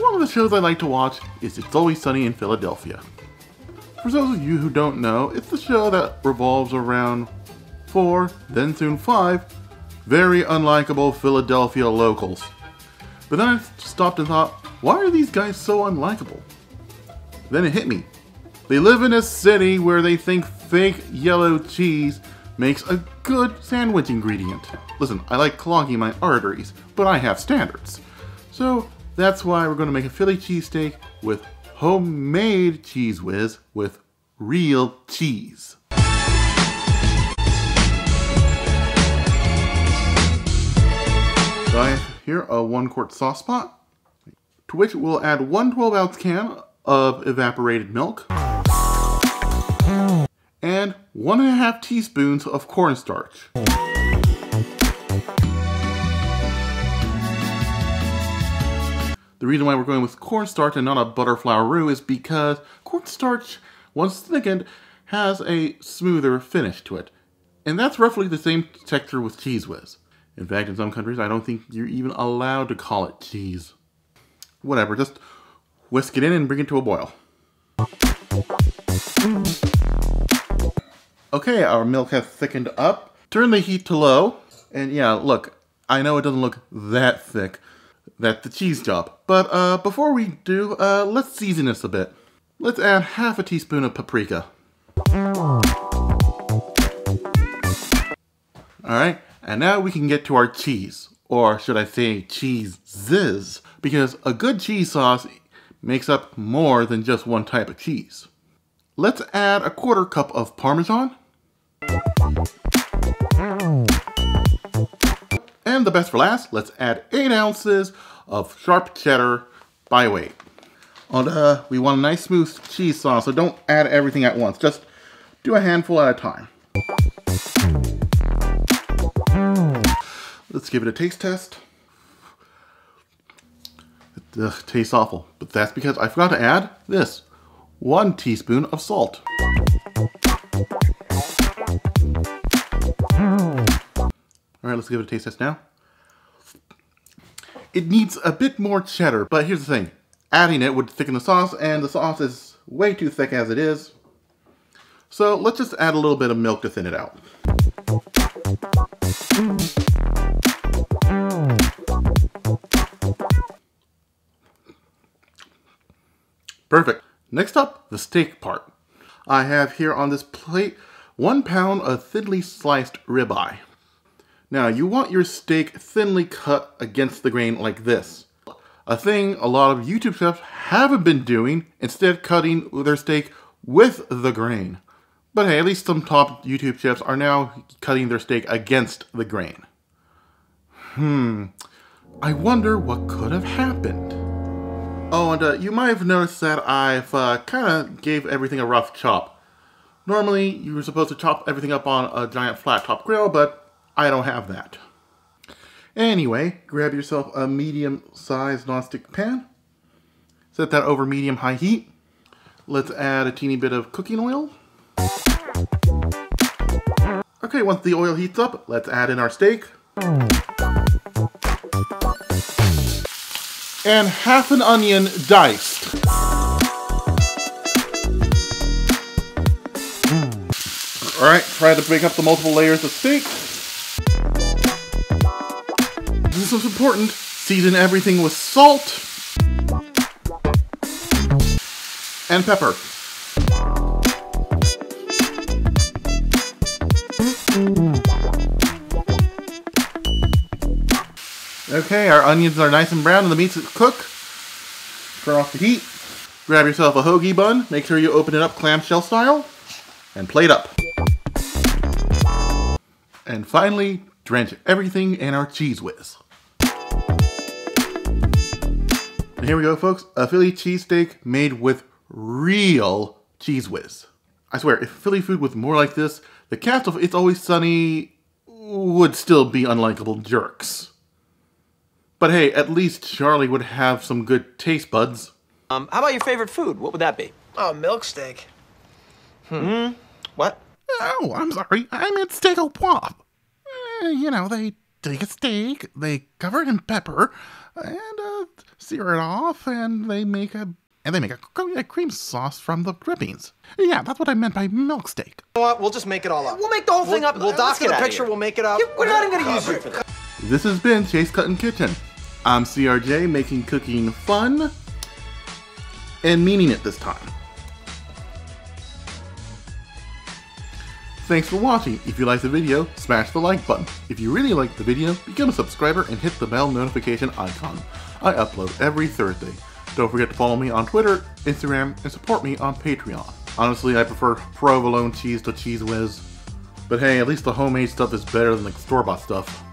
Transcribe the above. one of the shows I like to watch is It's Always Sunny in Philadelphia. For those of you who don't know, it's the show that revolves around four, then soon five, very unlikable Philadelphia locals. But then I stopped and thought, why are these guys so unlikable? Then it hit me. They live in a city where they think fake yellow cheese makes a good sandwich ingredient. Listen, I like clogging my arteries, but I have standards. So that's why we're going to make a Philly cheesesteak with homemade Cheez Whiz with real cheese. So I have here a 1-quart sauce pot, to which we'll add one 12-ounce can of evaporated milk and 1.5 teaspoons of cornstarch. The reason why we're going with cornstarch and not a butter flour roux is because cornstarch, once thickened, has a smoother finish to it. And that's roughly the same texture with Cheez Whiz. In fact, in some countries, I don't think you're even allowed to call it cheese. Whatever, just whisk it in and bring it to a boil. Okay, our milk has thickened up. Turn the heat to low. And yeah, look, I know it doesn't look that thick. That's the cheese job. But before we do, let's season this a bit. Let's add half a teaspoon of paprika. Alright, and now we can get to our cheese. Or should I say cheeses? Because a good cheese sauce makes up more than just one type of cheese. Let's add a 1/4 cup of Parmesan. And the best for last, let's add 8 ounces of sharp cheddar by weight. And we want a nice smooth cheese sauce, so don't add everything at once. Just do a handful at a time. Let's give it a taste test. Ugh, tastes awful, but that's because I forgot to add this, 1 teaspoon of salt. Alright, let's give it a taste test now. It needs a bit more cheddar, but here's the thing. Adding it would thicken the sauce, and the sauce is way too thick as it is. So let's just add a little bit of milk to thin it out. Perfect. Next up, the steak part. I have here on this plate 1 pound of thinly sliced ribeye. Now, you want your steak thinly cut against the grain like this. A thing a lot of YouTube chefs haven't been doing, instead cutting their steak with the grain. But hey, at least some top YouTube chefs are now cutting their steak against the grain. I wonder what could have happened. Oh, and you might have noticed that I've kinda gave everything a rough chop. Normally, you were supposed to chop everything up on a giant flat top grill, but I don't have that. Anyway, grab yourself a medium-sized nonstick pan. Set that over medium-high heat. Let's add a teeny bit of cooking oil. Okay, once the oil heats up, let's add in our steak. And half an onion diced. Alright, try to break up the multiple layers of steak. This is important. Season everything with salt and pepper. Okay, our onions are nice and brown and the meats cook. Turn off the heat. Grab yourself a hoagie bun. Make sure you open it up clamshell style and plate up. And finally, drench everything in our Cheez Whiz. And here we go, folks. A Philly cheesesteak made with real Cheez Whiz. I swear, if Philly food was more like this, the cast of It's Always Sunny would still be unlikable jerks. But hey, at least Charlie would have some good taste buds. How about your favorite food? What would that be? Oh, milk steak. What? Oh, I'm sorry. I meant steak au poivre. You know, they take a steak, they cover it in pepper, and sear it off, and they make a cream sauce from the drippings. Yeah, that's what I meant by milk steak. You know what? We'll just make it all up. We'll make the whole thing up. We'll document the picture. We'll make it up. We're not even going to use you for that. This has been Chase Cutting Kitchen. I'm CRJ, making cooking fun and meaning it this time. Thanks for watching. If you liked the video, smash the like button. If you really liked the video, become a subscriber and hit the bell notification icon. I upload every Thursday. Don't forget to follow me on Twitter, Instagram, and support me on Patreon. Honestly, I prefer provolone cheese to Cheez Whiz. But hey, at least the homemade stuff is better than the store-bought stuff.